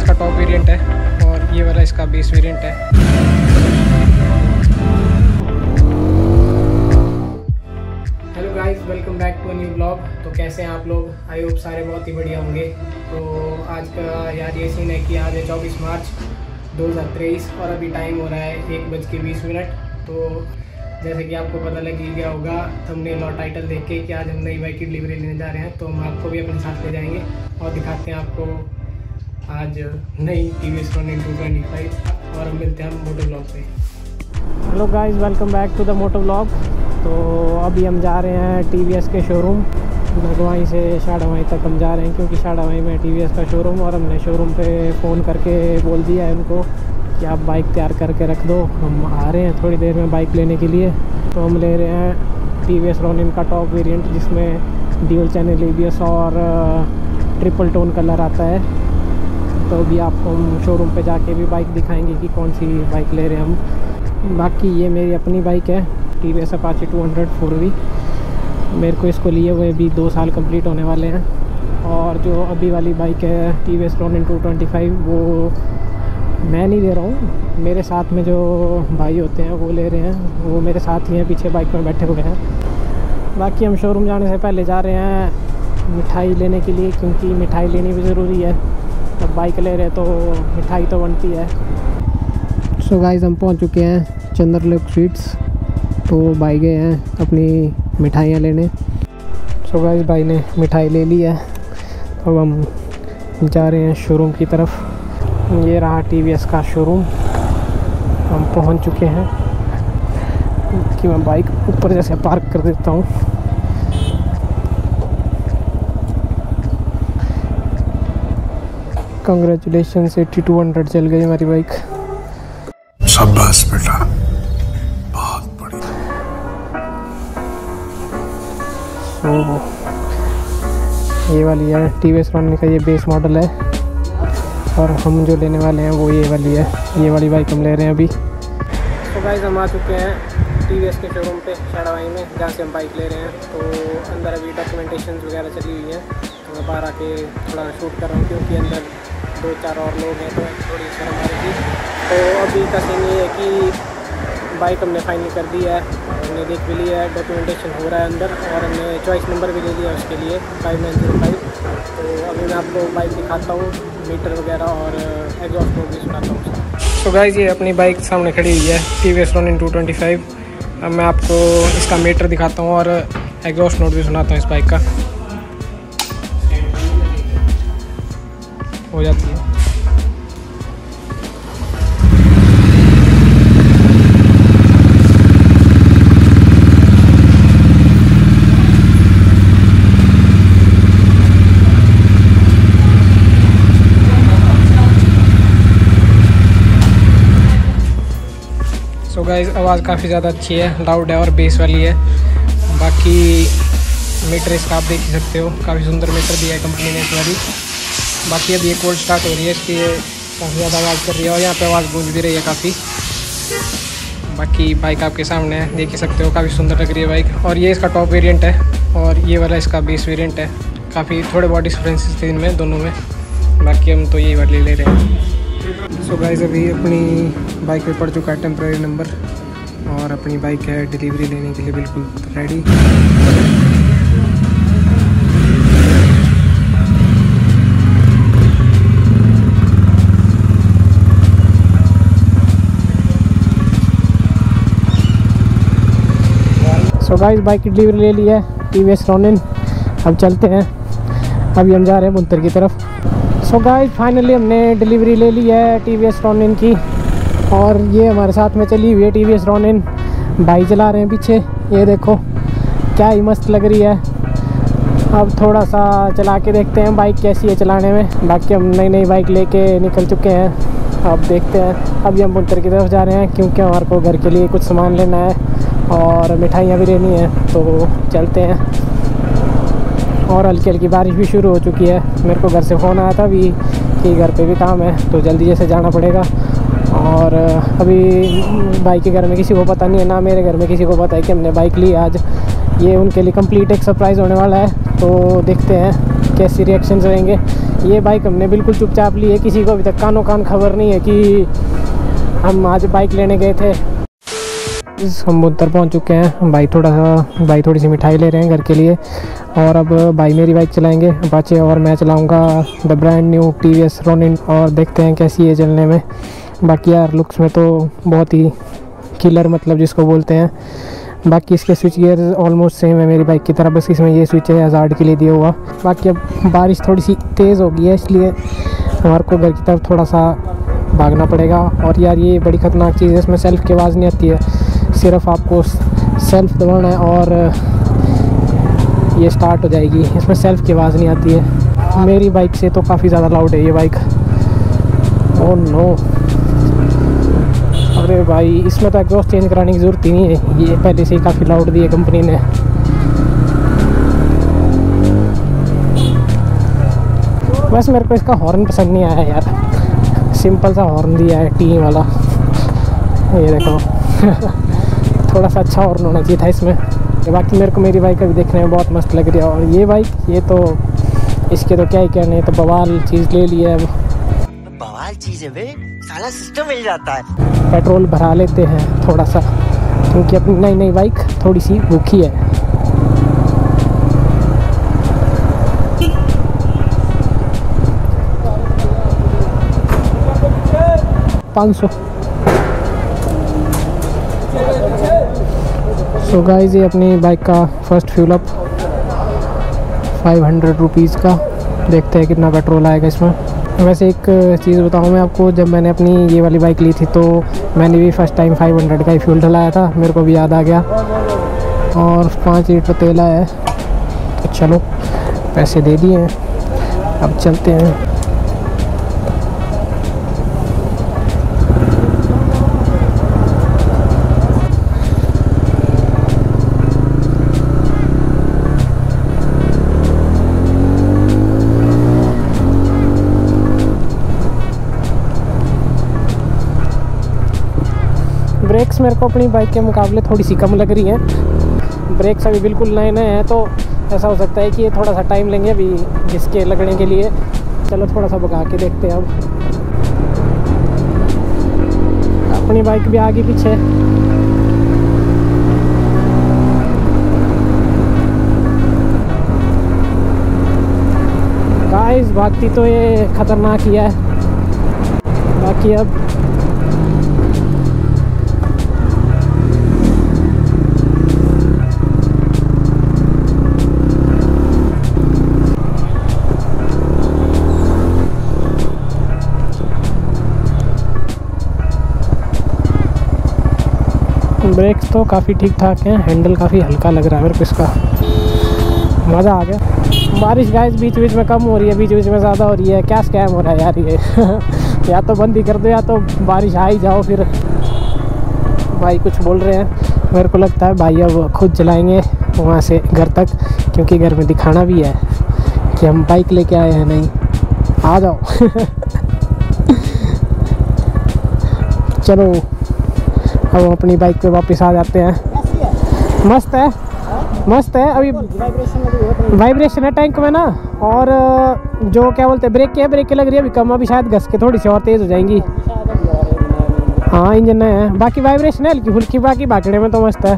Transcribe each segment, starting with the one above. इसका top variant है और ये वाला इसका बेस वेरिएंट है। Hello guys, welcome back to a new blog. तो कैसे हैं आप लोग? आई होप सारे बहुत ही बढ़िया होंगे। तो आज का यार ये सीन है कि आज है 24 मार्च 2023 और अभी टाइम हो रहा है 1:20। तो जैसे कि आपको पता लग ही गया होगा थंबनेल और टाइटल देख के कि आज हम नई बाइक की डिलीवरी लेने जा रहे हैं। तो हम आपको भी अपने साथ ले जाएंगे और दिखाते हैं आपको आज नई TVS Ronin 225 और मिलते हैं हम मोटो ब्लॉग पे। Hello guys, welcome back to the motto blog. तो अभी हम जा रहे हैं TVS के शोरूम। नगवाई से शाड़ावाई तक हम जा रहे हैं क्योंकि शाड़ावाई में TVS का शोरूम, और हमने शोरूम पर फ़ोन करके बोल दिया है उनको कि आप बाइक तैयार करके रख दो, हम आ रहे हैं थोड़ी देर में बाइक लेने के लिए। तो हम ले रहे हैं TVS Ronin का टॉप वेरिएंट जिसमें ड्यूल चैनल ABS और ट्रिपल टोन कलर आता है। तो भी आपको हम शोरूम पे जाके भी बाइक दिखाएंगे कि कौन सी बाइक ले रहे हैं हम। बाकी ये मेरी अपनी बाइक है TVS Apache 200 4V। मेरे को इसको लिए हुए भी 2 साल कम्प्लीट होने वाले हैं। और जो अभी वाली बाइक है TVS Ronin 225, वो मैं नहीं ले रहा हूँ, मेरे साथ में जो भाई होते हैं वो ले रहे हैं। वो मेरे साथ ही हैं, पीछे बाइक में बैठे हुए हैं। बाकी हम शोरूम जाने से पहले जा रहे हैं मिठाई लेने के लिए क्योंकि मिठाई लेनी भी ज़रूरी है। जब बाइक ले रहे हैं तो मिठाई तो बनती है। सो गाइस, हम पहुँच चुके हैं चंद्रलोक स्वीट्स। तो भाई गए हैं अपनी मिठाइयाँ लेने। सो गाइस, भाई ने मिठाई ले ली है। अब हम जा रहे हैं शोरूम की तरफ। ये रहा TVS का शोरूम, हम पहुंच चुके हैं। कि मैं बाइक ऊपर जैसे पार्क कर देता हूं। कंग्रेचुलेशन 8200 चल गई हमारी बाइक। शाबाश बेटा, बहुत बढ़िया। ये वाली है TVS Ronin का, ये बेस मॉडल है। और हम जो लेने वाले हैं वो ये वाली है, ये वाली बाइक हम ले रहे हैं अभी। तो गाइस, हम आ चुके हैं TVS के शोरूम पे शाड़ावाई में, जहाँ से हम बाइक ले रहे हैं। तो अंदर अभी डॉक्यूमेंटेशन वगैरह चली हुई हैं, तो मैं बाहर आके थोड़ा शूट कर रहा हूँ क्योंकि अंदर 2-4 और लोग हैं, तो थोड़ी शर्म आ रही थी। तो अभी का सीन ये है कि बाइक हमने फाइनल कर दी है, हमने देख भी ली है, डॉक्यूमेंटेशन हो रहा है अंदर, और हमने चॉइस नंबर भी ले लिया उसके लिए 5905। तो अभी मैं आपको बाइक दिखाता हूँ, मीटर वगैरह और एग्जॉस्ट को भी सुनाता हूँ। तो गाइस, ये अपनी बाइक सामने खड़ी हुई है TVS Ronin 225। अब मैं आपको इसका मीटर दिखाता हूँ और एग्जॉस्ट नोट भी सुनाता हूँ इस बाइक का। हो जाती है गाइस, आवाज़ काफ़ी ज़्यादा अच्छी है, लाउड है और बेस वाली है। बाकी मीटर इसका आप देख ही सकते हो, काफ़ी सुंदर मीटर दिया है कंपनी ने इस वाली। बाकी अभी एक कोल्ड स्टार्ट हो रही है, इसकी काफ़ी ज़्यादा आवाज़ कर रही है और यहाँ पे आवाज़ गूंज भी रही है काफ़ी। बाकी बाइक आपके सामने है, देख ही सकते हो, काफ़ी सुंदर लग रही है बाइक। और ये इसका टॉप वेरियंट है और ये वाला इसका बेस वेरियंट है। काफ़ी थोड़े बहुत डिफरेंसेस थे इनमें दोनों में। बाकी हम तो यही वाली ले रहे हैं। सो गाइस, अभी अपनी बाइक पे पड़ चुका है टेम्प्रेरी नंबर और अपनी बाइक है डिलीवरी लेने के लिए बिल्कुल रेडी। सो गाइस, बाइक की डिलीवरी ले ली है TVS Ronin। अब चलते हैं, अभी हम जा रहे हैं बुंतर की तरफ। सो गाइस, फाइनली हमने डिलीवरी ले ली है TVS Ronin की, और ये हमारे साथ में चली हुई है TVS Ronin। भाई चला रहे हैं पीछे, ये देखो क्या ही मस्त लग रही है। अब थोड़ा सा चला के देखते हैं बाइक कैसी है चलाने में। बाकी हम नई नई बाइक लेके निकल चुके हैं, अब देखते हैं। अभी हम बुंतर की तरफ जा रहे हैं क्योंकि हमारे को घर के लिए कुछ सामान लेना है और मिठाइयाँ भी लेनी है। तो चलते हैं। और हल्की हल्की बारिश भी शुरू हो चुकी है। मेरे को घर से फ़ोन आया था अभी कि घर पे भी काम है तो जल्दी जैसे जाना पड़ेगा। और अभी बाइक के घर में किसी को पता नहीं है, ना मेरे घर में किसी को पता है कि हमने बाइक ली आज। ये उनके लिए कंप्लीट एक सरप्राइज़ होने वाला है। तो देखते हैं कैसी रिएक्शन रहेंगे। ये बाइक हमने बिल्कुल चुपचाप ली है, किसी को अभी तक कानो कान खबर नहीं है कि हम आज बाइक लेने गए थे। हम उत्तर पहुँच चुके हैं, भाई थोड़ी सी मिठाई ले रहे हैं घर के लिए, और अब भाई मेरी बाइक चलाएंगे अपाचे और मैं चलाऊंगा the brand new TVS Ronin, और देखते हैं कैसी है चलने में। बाकी यार लुक्स में तो बहुत ही किलर, मतलब जिसको बोलते हैं। बाकी इसके स्विच गियर ऑलमोस्ट सेम है मेरी बाइक की तरह, बस इसमें ये स्विच है हज़ार्ड के लिए दिया हुआ। बाकी अब बारिश थोड़ी सी तेज़ हो गई है, इसलिए हमारे को घर की तरफ थोड़ा सा भागना पड़ेगा। और यार ये बड़ी ख़तरनाक चीज़ है, इसमें सेल्फ़ की आवाज़ नहीं आती है, सिर्फ आपको सेल्फ़ दबाना है और ये स्टार्ट हो जाएगी। इसमें सेल्फ़ की आवाज़ नहीं आती है। मेरी बाइक से तो काफ़ी ज़्यादा लाउड है ये बाइक। ओह नो, अरे भाई इसमें तो एग्जॉस्ट चेंज कराने की ज़रूरत ही नहीं है, ये पहले से ही काफ़ी लाउड दी है कंपनी ने। बस मेरे को इसका हॉर्न पसंद नहीं आया यार, सिंपल सा हॉर्न दिया है टी वाला, ये देखो। थोड़ा सा अच्छा हॉर्न होना चाहिए था इसमें। बाकी मेरे को मेरी बाइक अभी देखने में बहुत मस्त लग रही है, और ये बाइक, ये तो इसके तो क्या ही कहने, ये तो बवाल चीज़ ले ली है। अब बवाल चीज़ है बे, साला सिस्टम मिल जाता है। पेट्रोल भरा लेते हैं थोड़ा सा, क्योंकि अपनी नई नई बाइक थोड़ी सी भूखी है। सो गाइस ये अपनी बाइक का फर्स्ट फ्यूल अप 500 रुपीज़ का, देखते हैं कितना पेट्रोल आएगा इसमें। वैसे एक चीज़ बताऊँ मैं आपको, जब मैंने अपनी ये वाली बाइक ली थी तो मैंने भी फर्स्ट टाइम 500 का ही फ्यूल डलाया था, मेरे को भी याद आ गया। और 5 लीटर तेल आया है, तो चलो पैसे दे दिए हैं, अब चलते हैं। ब्रेक्स मेरे को अपनी बाइक के मुकाबले थोड़ी सी कम लग रही हैं, ब्रेक्स अभी बिल्कुल नए नए हैं, तो ऐसा हो सकता है कि ये थोड़ा सा टाइम लेंगे अभी इसके लगने के लिए। चलो थोड़ा सा भगा के देखते हैं। अब अपनी बाइक भी आगे पीछे, गाइस भागती तो ये खतरनाक ही है। बाकी अब ब्रेक्स तो काफ़ी ठीक ठाक हैं, हैंडल काफ़ी हल्का लग रहा है मेरे को इसका, मज़ा आ गया। बारिश गाइस बीच बीच में कम हो रही है, बीच बीच में ज़्यादा हो रही है, क्या स्कैम हो रहा है यार ये। या तो बंद ही कर दो या तो बारिश आ ही जाओ। फिर भाई कुछ बोल रहे हैं, मेरे को लगता है भाई अब खुद चलाएँगे वहाँ से घर तक, क्योंकि घर में दिखाना भी है कि हम बाइक लेके आए हैं। नहीं आ जाओ। चलो हम अपनी बाइक पे वापस आ जाते हैं। मस्त है, मस्त है। अभी वाइब्रेशन है टैंक में ना, और जो क्या बोलते हैं ब्रेक के लग रही है अभी कम, अभी शायद घस के थोड़ी सी और तेज़ हो जाएंगी। हाँ इंजन नया है, बाकी वाइब्रेशन है हल्की फुल्की, बाकी भागने में तो मस्त है,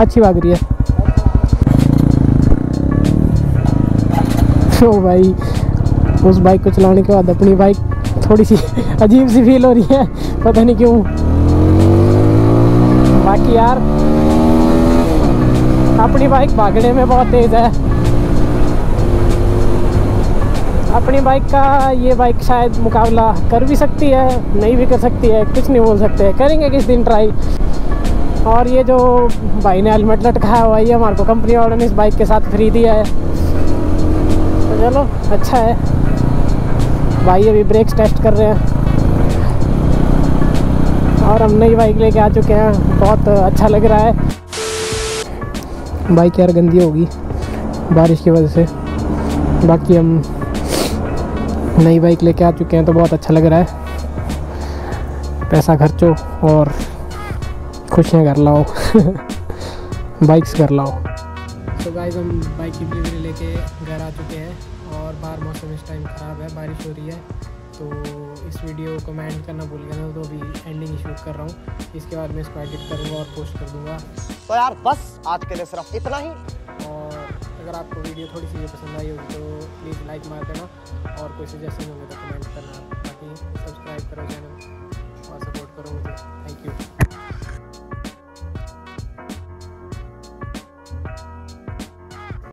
अच्छी भाग रही है। ओ भाई उस बाइक को चलाने के बाद अपनी बाइक थोड़ी सी अजीब सी फील हो रही है, पता नहीं क्यों। बाकी यार अपनी बाइक भागने में बहुत तेज़ है, अपनी बाइक का ये बाइक शायद मुकाबला कर भी सकती है, नहीं भी कर सकती है, कुछ नहीं बोल सकते, करेंगे किस दिन ट्राई। और ये जो भाई ने हेलमेट लटकाया हुआ है, हमारे को कंपनी वालों ने इस बाइक के साथ फ्री दिया है, तो चलो अच्छा है। भाई अभी ब्रेक्स टेस्ट कर रहे हैं, और हम नई बाइक लेके आ चुके हैं, बहुत अच्छा लग रहा है। बाइक यार गंदी होगी बारिश की वजह से, बाकी हम नई बाइक लेके आ चुके हैं तो बहुत अच्छा लग रहा है। पैसा खर्चो और खुशियाँ घर लाओ। बाइक्स घर लाओ। तो गाइस हम बाइक की डिलीवरी लेके घर आ चुके हैं, और और बाहर मौसम इस टाइम ख़राब है, बारिश हो रही है। तो इस वीडियो को मैं एंड करना भूल गया था, तो अभी एंडिंग शूट कर रहा हूँ। इसके बाद मैं इसको एडिट करूँगा और पोस्ट कर दूँगा। तो यार बस आज के लिए सिर्फ इतना ही। और अगर आपको वीडियो थोड़ी सी भी पसंद आई हो तो प्लीज़ लाइक मार देना, और कोई सजेशन होगा तो कमेंट करना। बाकी सब्सक्राइब करो चैनल और सपोर्ट करो मुझे।